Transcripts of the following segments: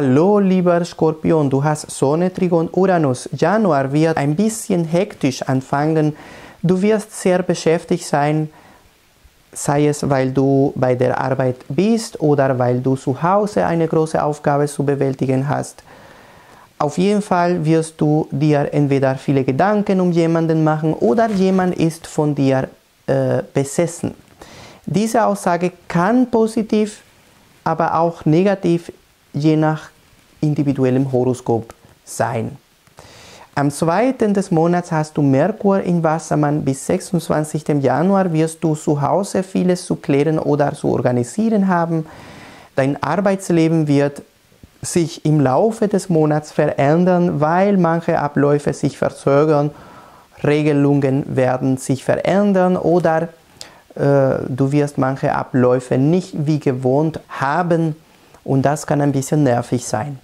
Hallo lieber Skorpion, du hast Sonne, Trigon, Uranus. Januar wird ein bisschen hektisch anfangen. Du wirst sehr beschäftigt sein, sei es, weil du bei der Arbeit bist oder weil du zu Hause eine große Aufgabe zu bewältigen hast. Auf jeden Fall wirst du dir entweder viele Gedanken um jemanden machen oder jemand ist von dir besessen. Diese Aussage kann positiv, aber auch negativ je nach individuellem Horoskop sein. Am 2. des Monats hast du Merkur im Wassermann. Bis 26. Januar wirst du zu Hause vieles zu klären oder zu organisieren haben. Dein Arbeitsleben wird sich im Laufe des Monats verändern, weil manche Abläufe sich verzögern, Regelungen werden sich verändern oder du wirst manche Abläufe nicht wie gewohnt haben und das kann ein bisschen nervig sein.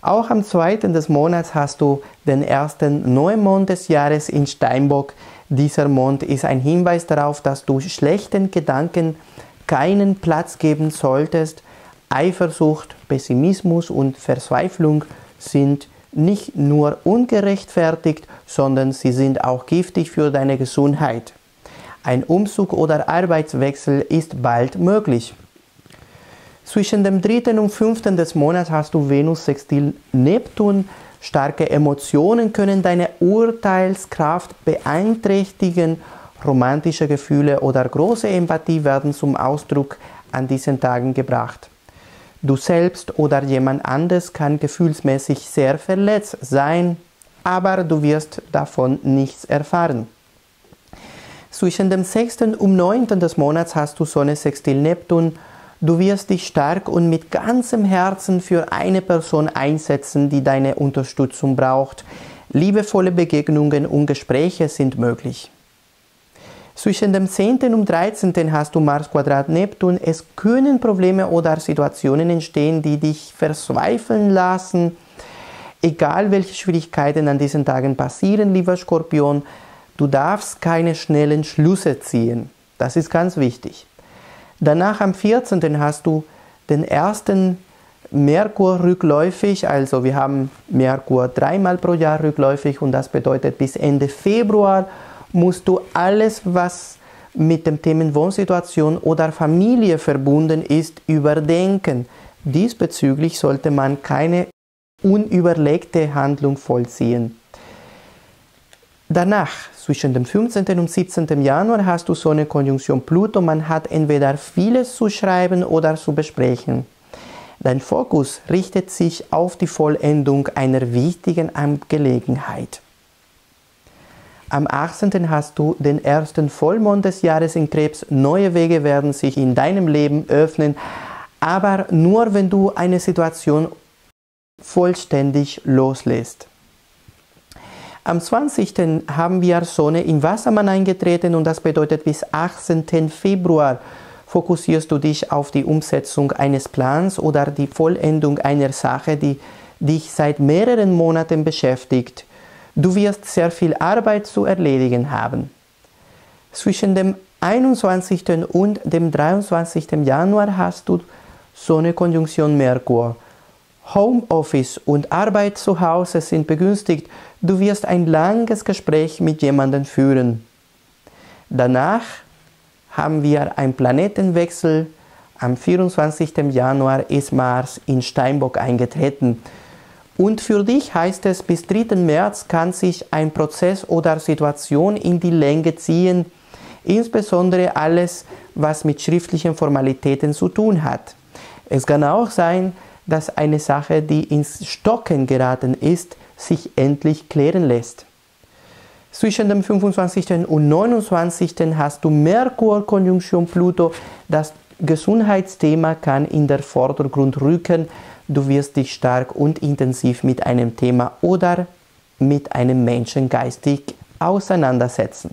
Auch am 2. des Monats hast du den ersten Neumond des Jahres in Steinbock. Dieser Mond ist ein Hinweis darauf, dass du schlechten Gedanken keinen Platz geben solltest. Eifersucht, Pessimismus und Verzweiflung sind nicht nur ungerechtfertigt, sondern sie sind auch giftig für deine Gesundheit. Ein Umzug oder Arbeitswechsel ist bald möglich. Zwischen dem 3. und 5. des Monats hast du Venus sextil Neptun. Starke Emotionen können deine Urteilskraft beeinträchtigen. Romantische Gefühle oder große Empathie werden zum Ausdruck an diesen Tagen gebracht. Du selbst oder jemand anderes kann gefühlsmäßig sehr verletzt sein, aber du wirst davon nichts erfahren. Zwischen dem 6. und 9. des Monats hast du Sonne sextil Neptun. Du wirst dich stark und mit ganzem Herzen für eine Person einsetzen, die deine Unterstützung braucht. Liebevolle Begegnungen und Gespräche sind möglich. Zwischen dem 10. und 13. hast du Mars Quadrat Neptun. Es können Probleme oder Situationen entstehen, die dich verzweifeln lassen. Egal welche Schwierigkeiten an diesen Tagen passieren, lieber Skorpion, du darfst keine schnellen Schlüsse ziehen. Das ist ganz wichtig. Danach am 14. hast du den ersten Merkur rückläufig, also wir haben Merkur dreimal pro Jahr rückläufig und das bedeutet bis Ende Februar musst du alles, was mit dem Thema Wohnsituation oder Familie verbunden ist, überdenken. Diesbezüglich sollte man keine unüberlegte Handlung vollziehen. Danach, zwischen dem 15. und 17. Januar, hast du Sonne Konjunktion Pluto. Man hat entweder vieles zu schreiben oder zu besprechen. Dein Fokus richtet sich auf die Vollendung einer wichtigen Angelegenheit. Am 18. hast du den ersten Vollmond des Jahres in Krebs. Neue Wege werden sich in deinem Leben öffnen, aber nur wenn du eine Situation vollständig loslässt. Am 20. haben wir Sonne im Wassermann eingetreten und das bedeutet bis 18. Februar fokussierst du dich auf die Umsetzung eines Plans oder die Vollendung einer Sache, die dich seit mehreren Monaten beschäftigt. Du wirst sehr viel Arbeit zu erledigen haben. Zwischen dem 21. und dem 23. Januar hast du Sonne-Konjunktion Merkur. Homeoffice und Arbeit zu Hause sind begünstigt. Du wirst ein langes Gespräch mit jemandem führen. Danach haben wir einen Planetenwechsel. Am 24. Januar ist Mars in Steinbock eingetreten. Und für dich heißt es, bis 3. März kann sich ein Prozess oder Situation in die Länge ziehen, insbesondere alles, was mit schriftlichen Formalitäten zu tun hat. Es kann auch sein, dass eine Sache, die ins Stocken geraten ist, sich endlich klären lässt. Zwischen dem 25. und 29. hast du Merkur Konjunktion Pluto. Das Gesundheitsthema kann in den Vordergrund rücken. Du wirst dich stark und intensiv mit einem Thema oder mit einem Menschen geistig auseinandersetzen.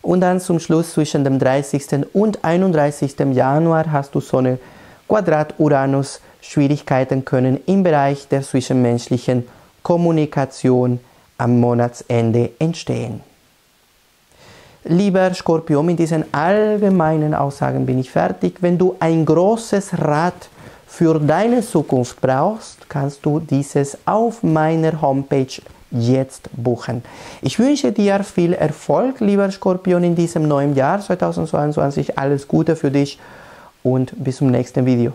Und dann zum Schluss zwischen dem 30. und 31. Januar hast du Sonne Quadrat Uranus. Schwierigkeiten können im Bereich der zwischenmenschlichen Kommunikation am Monatsende entstehen. Lieber Skorpion, mit diesen allgemeinen Aussagen bin ich fertig. Wenn du ein großes Rad für deine Zukunft brauchst, kannst du dieses auf meiner Homepage jetzt buchen. Ich wünsche dir viel Erfolg, lieber Skorpion, in diesem neuen Jahr 2022. Alles Gute für dich und bis zum nächsten Video.